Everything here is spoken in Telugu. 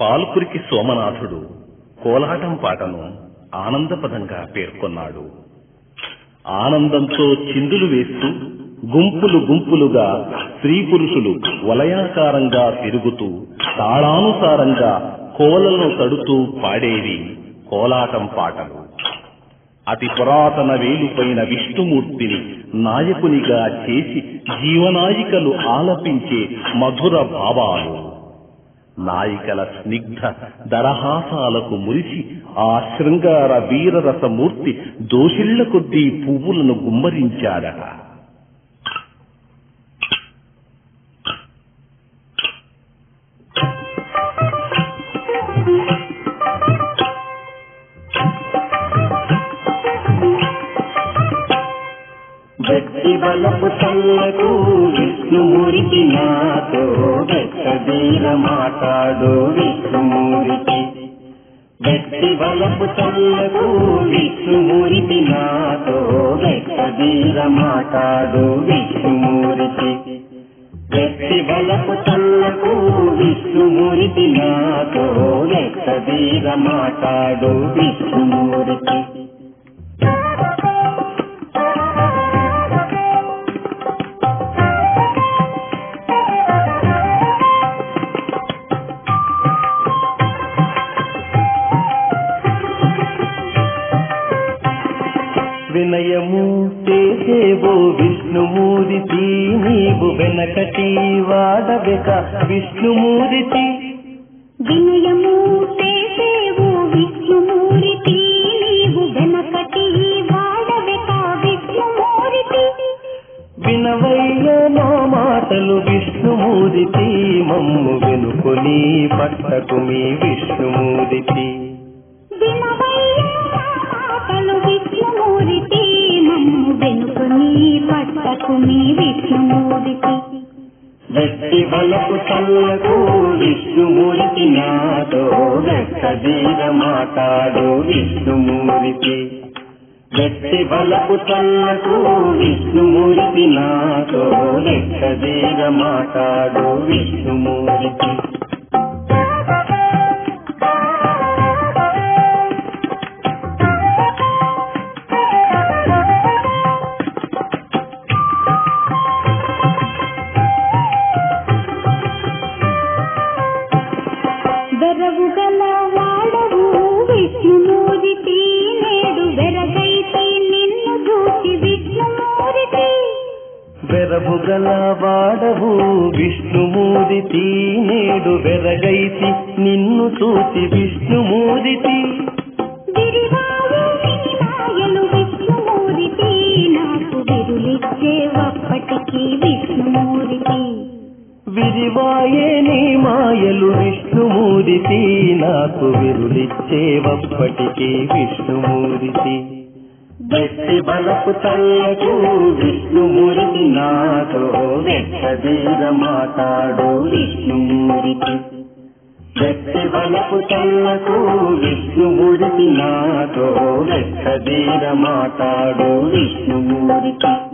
పాల్కురికి సోమనాథుడు కోలాటం పాటను ఆనందపదంగా పేర్కొన్నాడు. ఆనందంతో చిందులు వేస్తూ గుంపులు గుంపులుగా స్త్రీ పురుషులు వలయాకారంగా తిరుగుతూ తాళానుసారంగా కోలలను తడుతూ పాడేవి కోలాటం పాటలు. అతి పురాతన వేలుపైన విష్ణుమూర్తిని నాయకునిగా చేసి జీవనాయికలు ఆలపించే మధుర భావాలు, నాయికల స్నిగ్ధ దరహాసాలకు మురిసి ఆ శృంగార వీరరసమూర్తి దోషిళ్ల కొద్దీ పువ్వులను గుమ్మరించాడట. బలపుతల్లకు విష్ణుమూరికి నాతో భక్తవీర మాతాడో విష్ణుమూరికి. భక్తి బలపుతల్లకు విష్ణుమూరికి నాతో భక్తవీర మాతాడో విష్ణుమూరికి. భక్తి బలపుతల్లకు విష్ణుమూరికి నాతో భక్తవీర మాతాడో విష్ణుమూరికి. వినయము చేసేవో విష్ణుమూరితి, నీవు వెనకటి వాడబెక విష్ణుమూరితి. వినయము చేసేవో విష్ణుమూరితి, నీవు వెనకటి వాడబెక విష్ణుమూరితి. వినవయ్య నా మాటలు విష్ణుమూరితి, మమ్ము వెనుకొని పట్టకు మీ విష్ణుమూరితి. వ్యక్తి బలపు తల్లకు విష్ణుమూరికి నాతో వ్యక్తవీర మాతాడో విష్ణుమూరికి. వ్యక్తి బలపు తల్లకు విష్ణుమూరికి నాతో వ్యక్తవీర మాతాడో విష్ణుమూరికి. వెరబుగలవాడవు విష్ణుమూరితి, నేడు వెరగైతి నిన్ను చూసి విష్ణుమూరితి. విష్ణుమూరితి నాకు విరులిచ్చే ఒప్పటికి విష్ణుమూరితి. విరివాయే నీ మాయలు విష్ణుమూరితి, నాకు విరులిచ్చే ఒప్పటికి విష్ణుమూరితి. వ్యక్తి బలపు తల్లకు విష్ణుమూరికి నాతో వ్యక్తవీర మాతాడో విష్ణుమూరికి. వ్యక్తి బలపు తల్లకు విష్ణుమూరికి నాతో వ్యక్తవీర మాతాడో విష్ణుమూరికి.